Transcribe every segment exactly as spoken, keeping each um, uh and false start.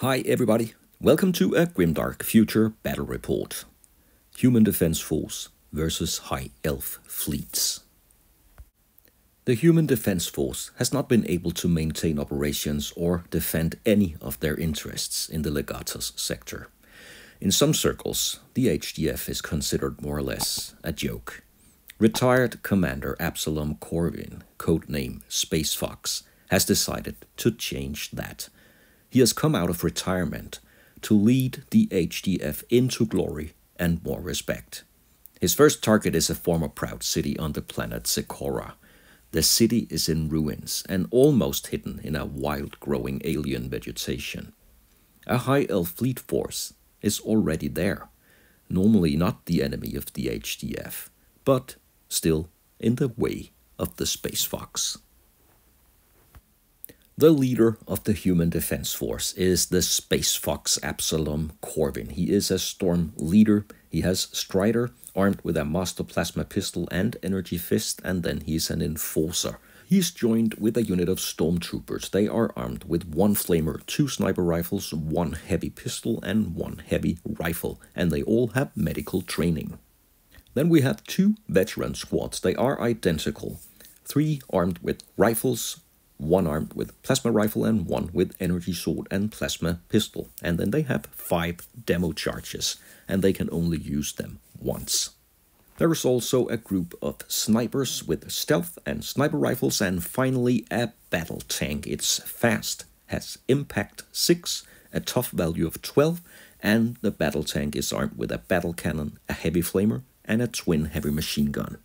Hi everybody, welcome to a Grimdark Future Battle Report. Human Defense Force versus High Elf Fleets. The Human Defense Force has not been able to maintain operations or defend any of their interests in the Legatos Sector. In some circles, the H D F is considered more or less a joke. Retired Commander Absalom Corvin, codename Space Fox, has decided to change that. He has come out of retirement to lead the H D F into glory and more respect. His first target is a former proud city on the planet Zecora. The city is in ruins and almost hidden in a wild growing alien vegetation. A High Elf Fleet force is already there, normally not the enemy of the H D F, but still in the way of the Space Fox. The leader of the Human Defense Force is the Space Fox Absalom Corvin. He is a storm leader. He has Strider, armed with a Master Plasma Pistol and Energy Fist, and then he's an Enforcer. He's joined with a unit of Stormtroopers. They are armed with one Flamer, two Sniper Rifles, one Heavy Pistol, and one Heavy Rifle, and they all have medical training. Then we have two Veteran Squads. They are identical. Three armed with Rifles, one armed with Plasma Rifle and one with Energy Sword and Plasma Pistol. And then they have five Demo Charges, and they can only use them once. There is also a group of Snipers with Stealth and Sniper Rifles, and finally a Battle Tank. It's fast, has Impact six, a tough value of twelve, and the Battle Tank is armed with a Battle Cannon, a Heavy Flamer, and a Twin Heavy Machine Gun.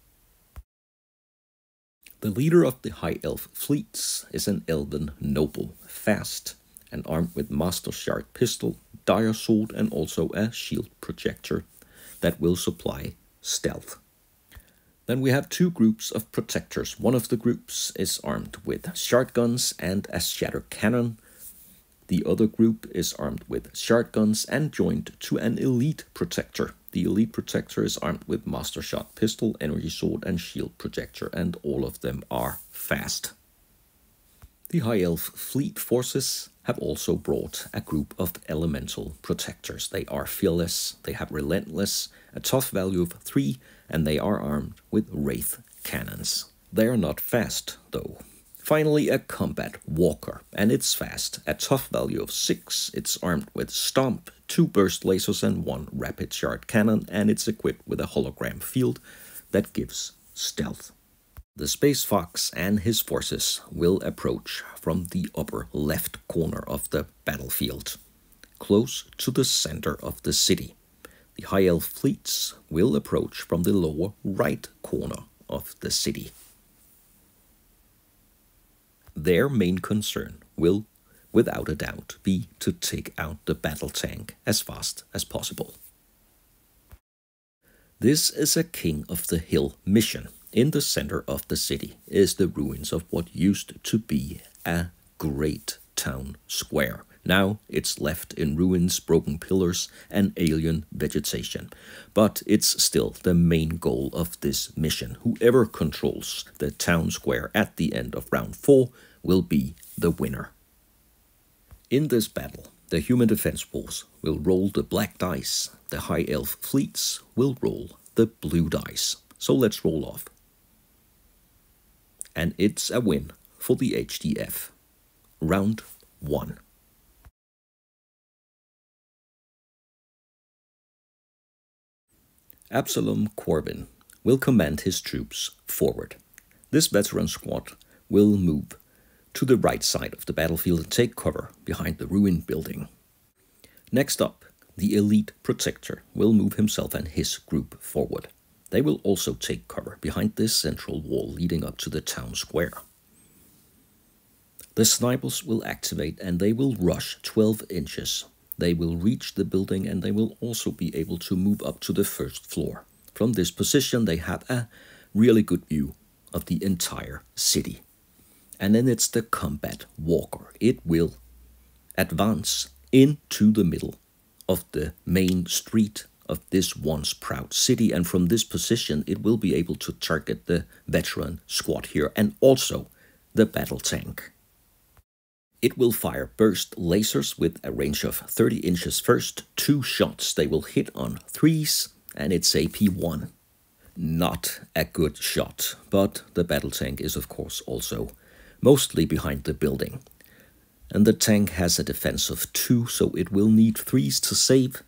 The leader of the High Elf Fleets is an Elven Noble, fast, and armed with Master Shard Pistol, Dire Sword, and also a Shield Projector that will supply stealth. Then we have two groups of Protectors. One of the groups is armed with Shard Guns and a Shatter Cannon. The other group is armed with Shard Guns and joined to an Elite Protector. The Elite Protector is armed with Master Shard Pistol, Energy Sword, and Shield Projector, and all of them are fast. The High Elf Fleet forces have also brought a group of Elemental Protectors. They are fearless, they have Relentless, a tough value of three, and they are armed with Wraith Cannons. They are not fast, though. Finally, a Combat Walker, and it's fast, a tough value of six, it's armed with Stomp, two Burst Lasers and one Rapid Shard Cannon, and it's equipped with a Hologram Field that gives stealth. The Space Fox and his forces will approach from the upper left corner of the battlefield, close to the center of the city. The High Elf Fleets will approach from the lower right corner of the city. Their main concern will, without a doubt, be to take out the Battle Tank as fast as possible. This is a King of the Hill mission. In the center of the city is the ruins of what used to be a great town square. Now it's left in ruins, broken pillars, and alien vegetation. But it's still the main goal of this mission. Whoever controls the town square at the end of round four will be the winner. In this battle, the Human Defense Force will roll the black dice. The High Elf Fleets will roll the blue dice. So let's roll off. And it's a win for the H D F. Round one. Absalom Corvin will command his troops forward. This Veteran Squad will move to the right side of the battlefield and take cover behind the ruined building. Next up, the Elite Protector will move himself and his group forward. They will also take cover behind this central wall leading up to the town square. The Snipers will activate and they will rush twelve inches. They will reach the building and they will also be able to move up to the first floor. From this position they have a really good view of the entire city. And then it's the Combat Walker. It will advance into the middle of the main street of this once proud city, and from this position it will be able to target the Veteran Squad here and also the Battle Tank. It will fire burst lasers with a range of thirty inches first, two shots. They will hit on threes, and it's A P one. Not a good shot, but the battle tank is of course also mostly behind the building. And the tank has a defense of two, so it will need threes to save.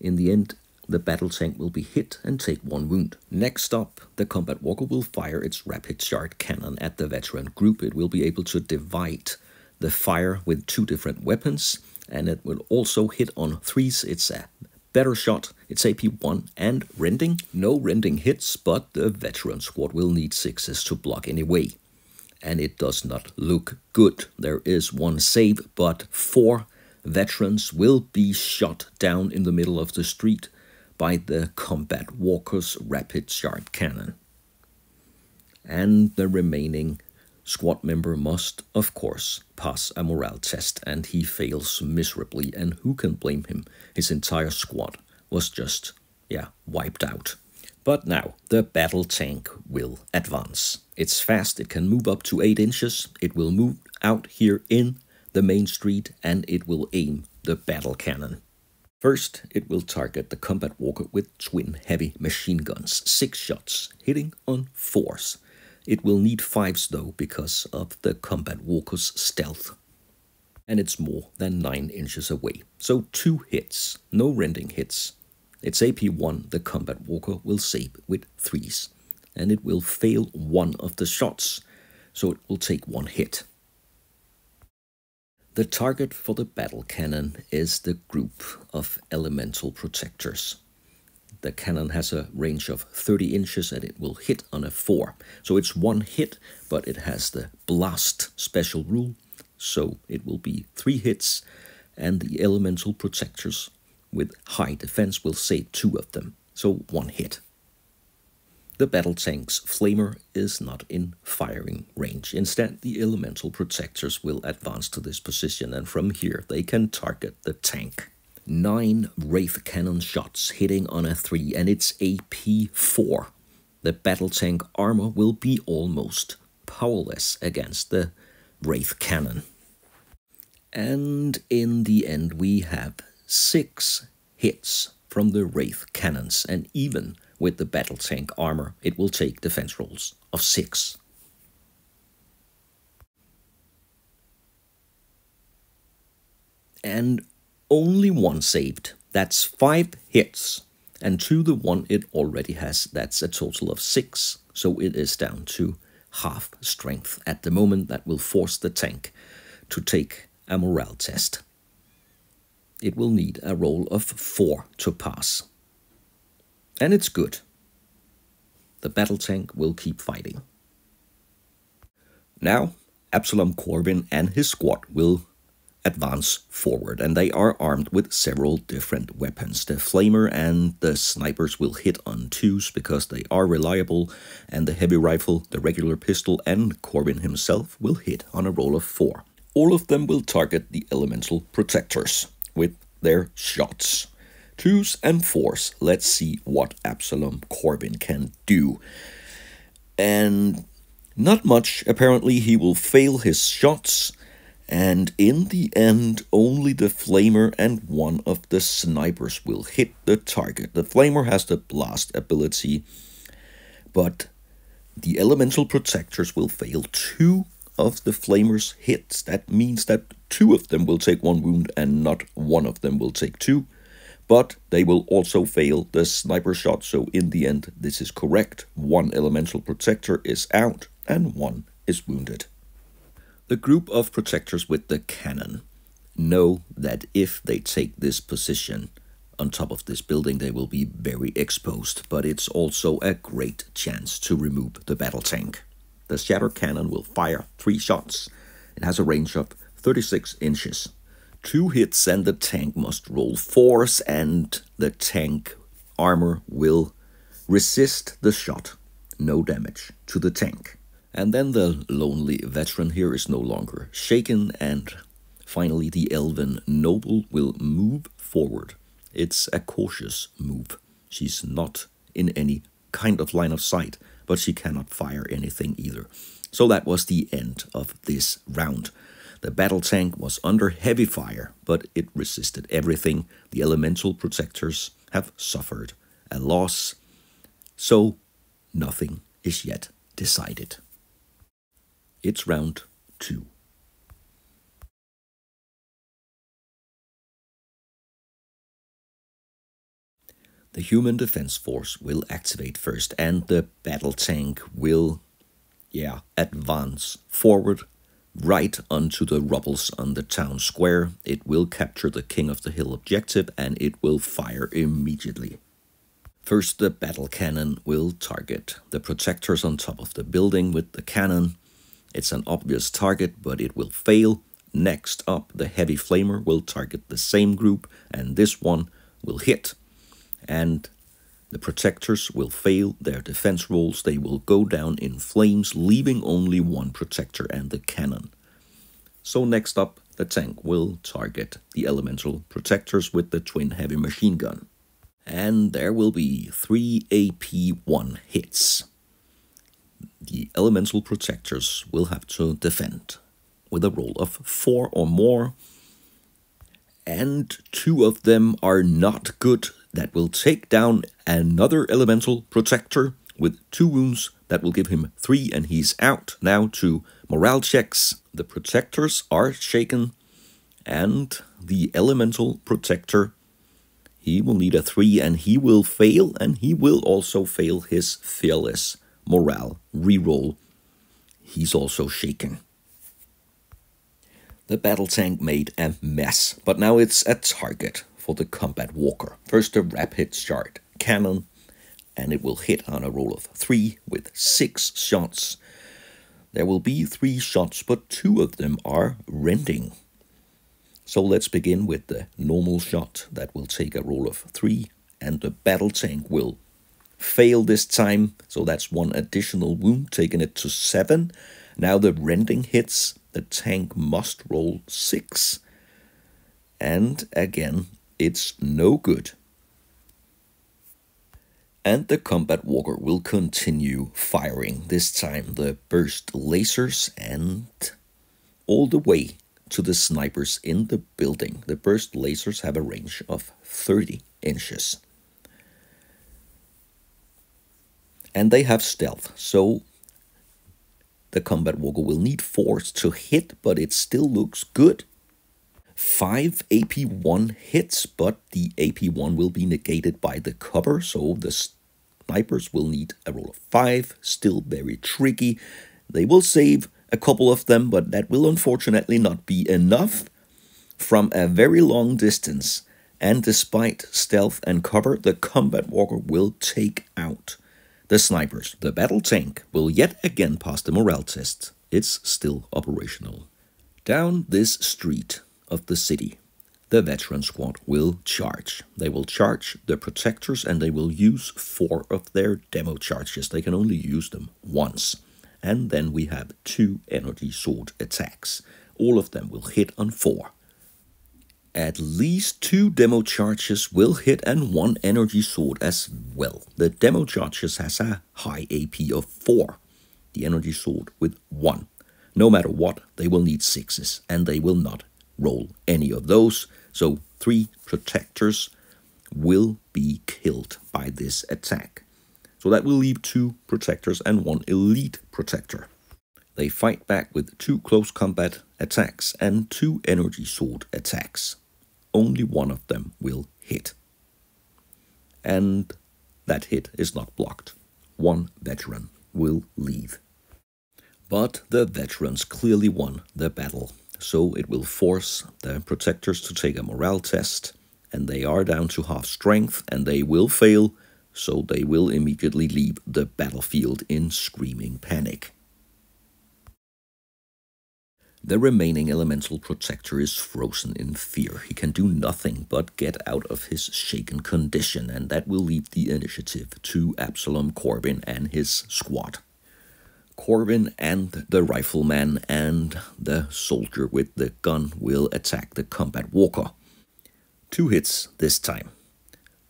In the end, the battle tank will be hit and take one wound. Next up, the combat walker will fire its rapid shard cannon at the veteran group. It will be able to divide the fire with two different weapons, and it will also hit on threes. It's a better shot. It's A P one and rending. No rending hits, but the veteran squad will need sixes to block anyway. And it does not look good. There is one save, but four veterans will be shot down in the middle of the street by the combat walker's rapid shard cannon. And the remaining squad member must, of course, pass a morale test, and he fails miserably, and who can blame him? His entire squad was just, yeah, wiped out. But now, the battle tank will advance. It's fast, it can move up to eight inches, it will move out here in the main street, and it will aim the battle cannon. First, it will target the combat walker with twin heavy machine guns, six shots, hitting on fours. It will need fives though, because of the combat walker's stealth. And it's more than nine inches away. So two hits, no rending hits. It's A P one, the combat walker will save with threes, and it will fail one of the shots, so it will take one hit. The target for the battle cannon is the group of elemental protectors. The cannon has a range of thirty inches, and it will hit on a four. So it's one hit, but it has the blast special rule, so it will be three hits, and the elemental protectors with high defense will save two of them, so one hit. The battle tank's flamer is not in firing range. Instead, the elemental protectors will advance to this position, and from here they can target the tank. Nine Wraith Cannon shots hitting on a three, and it's A P four. The battle tank armor will be almost powerless against the Wraith Cannon. And in the end we have six hits from the Wraith Cannons, and even with the battle tank armor it will take defense rolls of six. And only one saved. That's five hits. And to the one it already has, that's a total of six. So it is down to half strength at the moment. That will force the tank to take a morale test. It will need a roll of four to pass. And it's good. The battle tank will keep fighting. Now, Absalom Corvin and his squad will advance forward, and they are armed with several different weapons. The flamer and the snipers will hit on twos because they are reliable, and the heavy rifle, the regular pistol, and Corvin himself will hit on a roll of four. All of them will target the elemental protectors with their shots. Twos and fours. Let's see what Absalom Corvin can do. And not much. Apparently he will fail his shots. And in the end, only the flamer and one of the snipers will hit the target. The flamer has the blast ability, but the elemental protectors will fail two of the flamer's hits. That means that two of them will take one wound and not one of them will take two. But they will also fail the sniper shot, so in the end, this is correct. One elemental protector is out and one is wounded. The group of protectors with the cannon know that if they take this position on top of this building, they will be very exposed, but it's also a great chance to remove the battle tank. The shatter cannon will fire three shots. It has a range of thirty-six inches. Two hits and the tank must roll fours, and the tank armor will resist the shot. No damage to the tank. And then the lonely veteran here is no longer shaken, and finally the elven noble will move forward. It's a cautious move. She's not in any kind of line of sight, but she cannot fire anything either. So that was the end of this round. The battle tank was under heavy fire, but it resisted everything. The Elemental Protectors have suffered a loss, so nothing is yet decided. It's round two. The Human Defense Force will activate first, and the battle tank will, yeah, advance forward right onto the rubbles on the town square. It will capture the King of the Hill objective, and it will fire immediately. First, the battle cannon will target the protectors on top of the building with the cannon. It's an obvious target, but it will fail. Next up, the Heavy Flamer will target the same group, and this one will hit. And the protectors will fail their defense rolls. They will go down in flames, leaving only one protector and the cannon. So next up, the tank will target the Elemental Protectors with the twin heavy machine gun. And there will be three A P one hits. The Elemental Protectors will have to defend with a roll of four or more. And two of them are not good. That will take down another Elemental Protector with two wounds. That will give him three, and he's out. Now to morale checks. The protectors are shaken, and the Elemental Protector, he will need a three, and he will fail, and he will also fail his fearless morale reroll. He's also shaken. The battle tank made a mess, but now it's a target for the combat walker. First, a Rapid Shard Cannon, and it will hit on a roll of three with six shots. There will be three shots, but two of them are rending. So let's begin with the normal shot. That will take a roll of three, and the battle tank will fail this time, so that's one additional wound, taking it to seven. Now the rending hits, the tank must roll six, and again, it's no good. And the combat walker will continue firing, this time the burst lasers and all the way to the snipers in the building. The burst lasers have a range of thirty inches. And they have stealth, so the combat walker will need force to hit, but it still looks good. Five A P one hits, but the A P one will be negated by the cover, so the snipers will need a roll of five, still very tricky. They will save a couple of them, but that will unfortunately not be enough from a very long distance. And despite stealth and cover, the combat walker will take out the snipers. The battle tank will yet again pass the morale test. It's still operational. Down this street of the city, the Veteran Squad will charge. They will charge the protectors, and they will use four of their demo charges. They can only use them once. And then we have two Energy Sword attacks. All of them will hit on four. At least two demo charges will hit, and one Energy Sword as well. The demo charges has a high A P of four. The Energy Sword with one. No matter what, they will need sixes, and they will not roll any of those, so three protectors will be killed by this attack. So that will leave two protectors and one elite protector. They fight back with two close combat attacks and two Energy Sword attacks. Only one of them will hit. And that hit is not blocked. One veteran will leave. But the veterans clearly won the battle. So it will force the protectors to take a morale test, and they are down to half strength, and they will fail, so they will immediately leave the battlefield in screaming panic. The remaining Elemental Protector is frozen in fear. He can do nothing but get out of his shaken condition, and that will leave the initiative to Absalom Corvin and his squad. Corvin and the rifleman and the soldier with the gun will attack the combat walker. Two hits this time.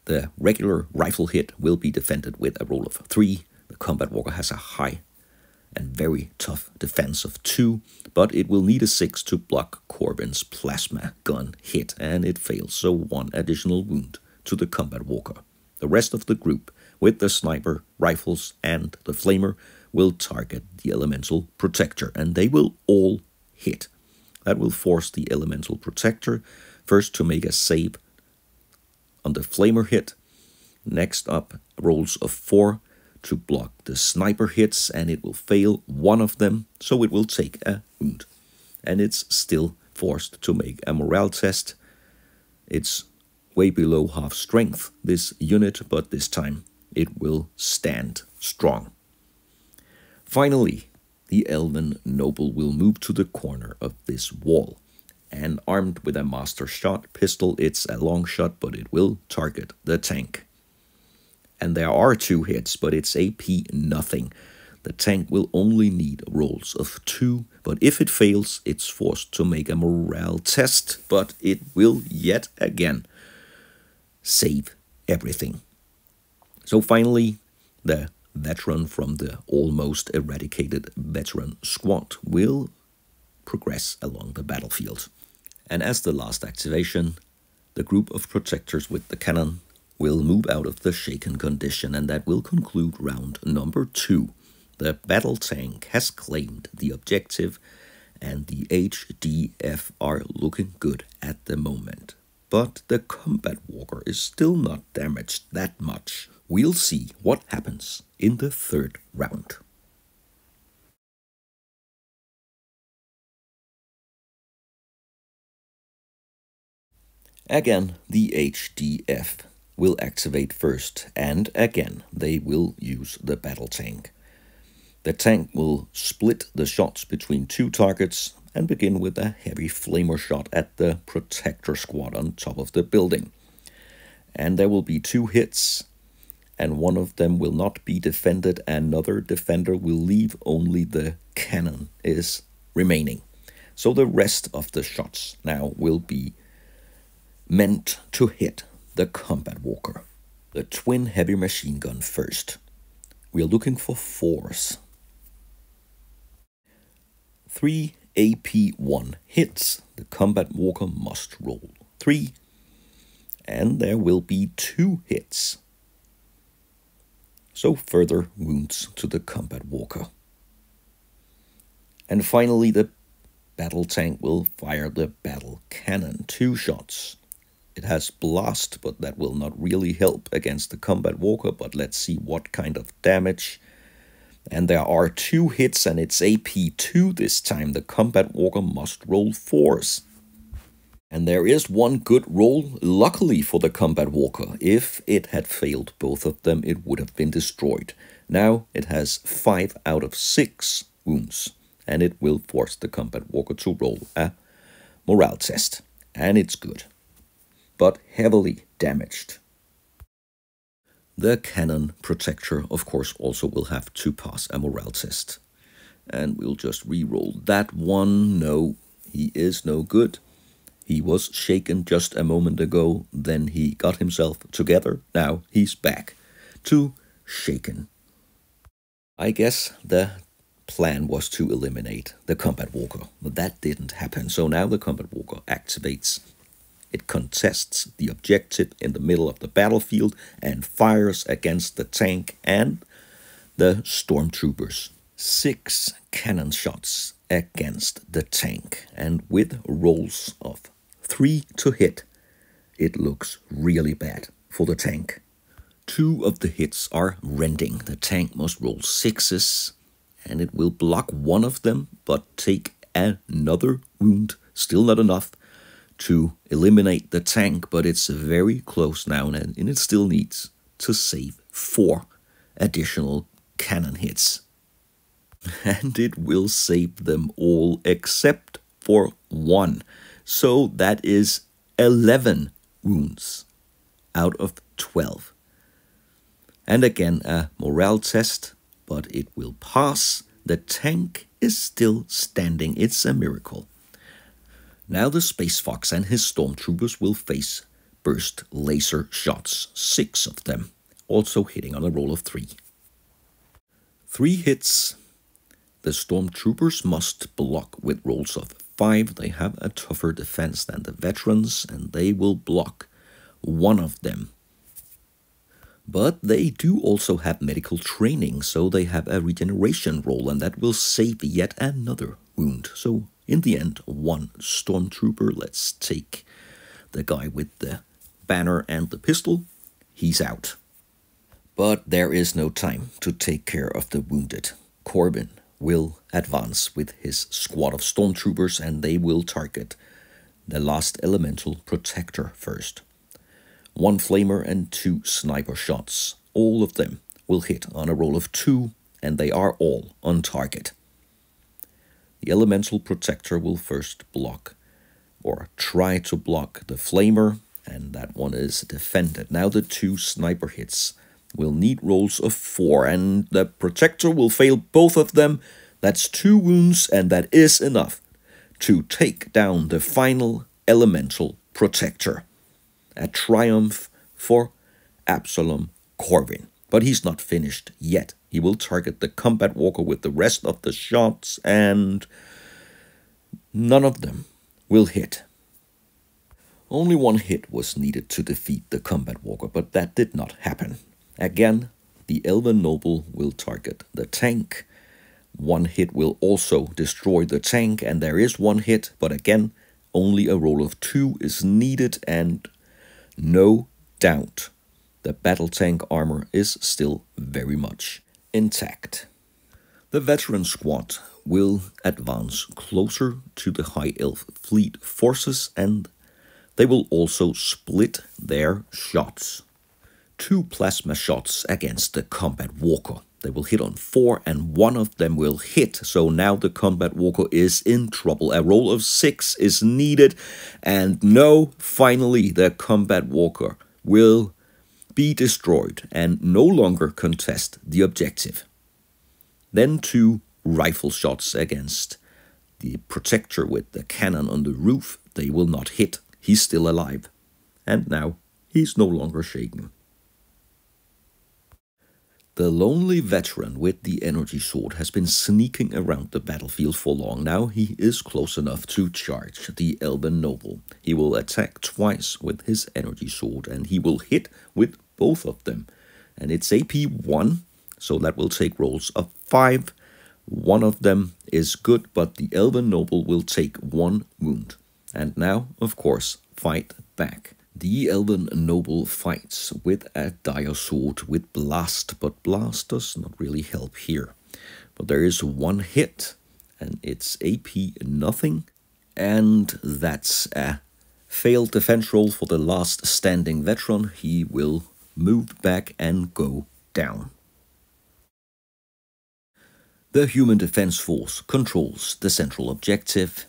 The regular rifle hit will be defended with a roll of three. The combat walker has a high and very tough defense of two, but it will need a six to block Corvin's plasma gun hit, and it fails, so one additional wound to the combat walker. The rest of the group, with the sniper rifles and the flamer, will target the elemental protector, and they will all hit. That will force the elemental protector first to make a save on the flamer hit. Next up, rolls of four to block the sniper hits, and it will fail one of them, so it will take a wound. And it's still forced to make a morale test. It's way below half strength, this unit, but this time it will stand strong. Finally, the Elven Noble will move to the corner of this wall, and armed with a Master Shard Pistol, it's a long shot, but it will target the tank. And there are two hits, but it's A P nothing. The tank will only need rolls of two, but if it fails, it's forced to make a morale test, but it will yet again save everything. So finally, the veteran from the almost eradicated veteran squad will progress along the battlefield. And as the last activation, the group of protectors with the cannon will move out of the shaken condition, and that will conclude round number two. The battle tank has claimed the objective, and the H D F are looking good at the moment. But the combat walker is still not damaged that much. We'll see what happens in the third round. Again, the H D F will activate first, and again they will use the battle tank. The tank will split the shots between two targets and begin with a heavy flamer shot at the protector squad on top of the building. And there will be two hits, and one of them will not be defended, another defender will leave, only the cannon is remaining. So the rest of the shots now will be meant to hit the combat walker. The twin heavy machine gun first. We are looking for fours. Three A P one hits. The combat walker must roll three. And there will be two hits. So further wounds to the combat walker. And finally, the battle tank will fire the battle cannon. Two shots. It has blast, but that will not really help against the combat walker, but let's see what kind of damage. And there are two hits, and it's A P two this time. The combat walker must roll fours. And there is one good roll, luckily for the combat walker. If it had failed both of them, it would have been destroyed. Now it has five out of six wounds, and it will force the combat walker to roll a morale test. And it's good, but heavily damaged. The cannon protector, of course, also will have to pass a morale test. And we'll just re-roll that one. No, he is no good. He was shaken just a moment ago, then he got himself together. Now he's back to shaken. I guess the plan was to eliminate the combat walker, but that didn't happen. So now the combat walker activates. It contests the objective in the middle of the battlefield and fires against the tank and the stormtroopers. Six cannon shots against the tank, and with rolls of three to hit, it looks really bad for the tank. Two of the hits are rending. The tank must roll sixes, and it will block one of them, but take another wound, still not enough to eliminate the tank, but it's very close now, and it still needs to save four additional cannon hits. And it will save them all except for one. So that is eleven wounds out of twelve. And again, a morale test, but it will pass. The tank is still standing. It's a miracle. Now the Space Fox and his stormtroopers will face burst laser shots, six of them, also hitting on a roll of three. Three hits, The Stormtroopers must block with rolls of five. They have a tougher defense than the Veterans, and they will block one of them. But they do also have medical training, so they have a regeneration roll, and that will save yet another wound. So in the end, one Stormtrooper. Let's take the guy with the banner and the pistol. He's out. But there is no time to take care of the wounded. Corvin will advance with his squad of Stormtroopers, and they will target the last Elemental Protector first. One Flamer and two Sniper shots. All of them will hit on a roll of two, and they are all on target. The Elemental Protector will first block, or try to block, the Flamer, and that one is defended. Now the two Sniper hits will need rolls of four, and the Protector will fail both of them. That's two wounds, and that is enough to take down the final Elemental Protector. A triumph for Absalom Corvin. But he's not finished yet. He will target the Combat Walker with the rest of the shots, and none of them will hit. Only one hit was needed to defeat the Combat Walker, but that did not happen. Again, the Elven Noble will target the tank. One hit will also destroy the tank, and there is one hit, but again, only a roll of two is needed, and no doubt, the battle tank armor is still very much intact. The Veteran Squad will advance closer to the High Elf Fleet forces, and they will also split their shots. Two plasma shots against the Combat Walker. They will hit on four, and one of them will hit, so now the Combat Walker is in trouble. A roll of six is needed, and no, finally, the Combat Walker will be destroyed and no longer contest the objective. Then two rifle shots against the Protector with the cannon on the roof. They will not hit. He's still alive, and now he's no longer shaken. The lonely Veteran with the Energy Sword has been sneaking around the battlefield for long. Now he is close enough to charge the Elven Noble. He will attack twice with his Energy Sword, and he will hit with both of them. And it's A P one, so that will take rolls of five. One of them is good, but the Elven Noble will take one wound. And now, of course, fight back. The Elven Noble fights with a Dire Sword with Blast, but Blast does not really help here. But there is one hit, and it's A P nothing, and that's a failed defense roll for the last standing Veteran. He will move back and go down. The Human Defense Force controls the central objective,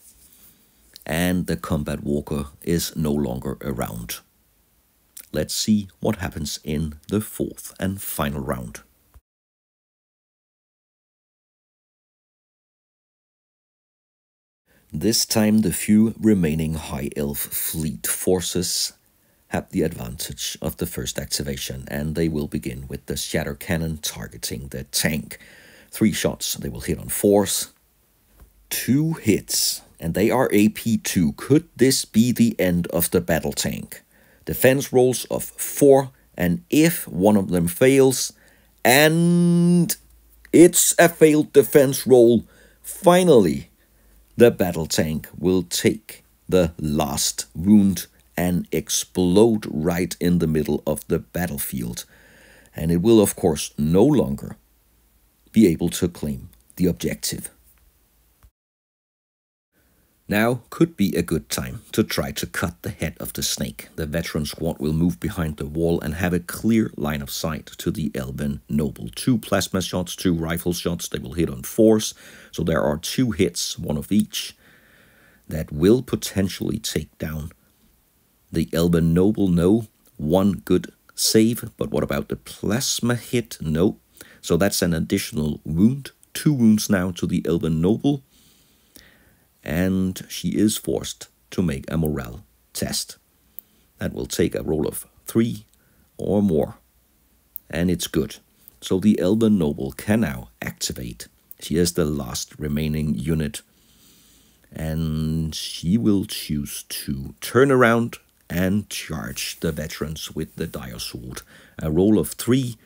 and the Combat Walker is no longer around. Let's see what happens in the fourth and final round. This time the few remaining High Elf Fleet forces have the advantage of the first activation, and they will begin with the Shatter Cannon targeting the tank. Three shots, they will hit on fours. Two hits, and they are A P two. Could this be the end of the battle tank? Defense rolls of four, and if one of them fails, and it's a failed defense roll, finally, the battle tank will take the last wound and explode right in the middle of the battlefield. And it will, of course, no longer be able to claim the objective. Now could be a good time to try to cut the head of the snake. The Veteran Squad will move behind the wall and have a clear line of sight to the Elven Noble. Two plasma shots, two rifle shots, they will hit on fours. So there are two hits, one of each, that will potentially take down the Elven Noble. No, one good save, but what about the plasma hit? No, so that's an additional wound. Two wounds now to the Elven Noble. And she is forced to make a morale test. That will take a roll of three or more. And it's good. So the Elven Noble can now activate She is the last remaining unit. And she will choose to turn around and charge the veterans with the Dire Sword. A roll of three,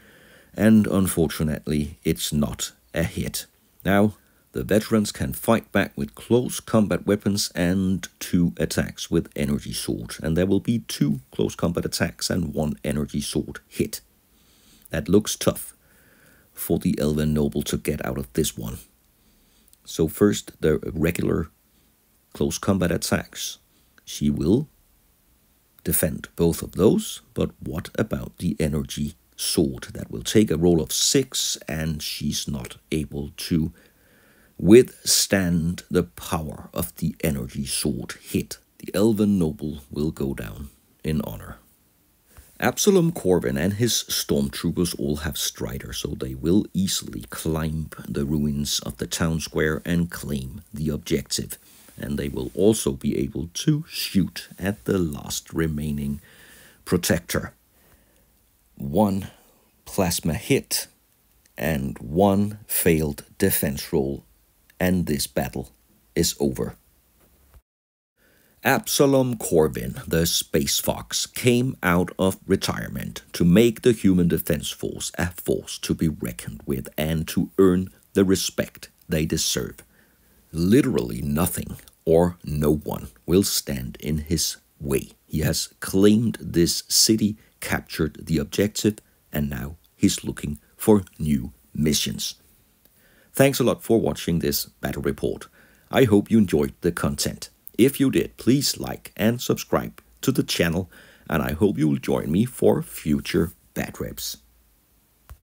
and unfortunately it's not a hit. Now, the veterans can fight back with close combat weapons and two attacks with Energy Sword. And there will be two close combat attacks and one Energy Sword hit. That looks tough for the Elven Noble to get out of this one. So first, the regular close combat attacks. She will defend both of those, but what about the Energy Sword? That will take a roll of six, and she's not able to withstand the power of the Energy Sword hit. The Elven Noble will go down in honor. Absalom Corvin and his stormtroopers all have Strider, so they will easily climb the ruins of the town square and claim the objective. And they will also be able to shoot at the last remaining protector. One plasma hit and one failed defense roll, and this battle is over. Absalom Corvin, the Space Fox, came out of retirement to make the Human Defense Force a force to be reckoned with and to earn the respect they deserve. Literally nothing or no one will stand in his way. He has claimed this city, captured the objective, and now he's looking for new missions. Thanks a lot for watching this battle report. I hope you enjoyed the content. If you did, please like and subscribe to the channel, and I hope you'll join me for future bat reps.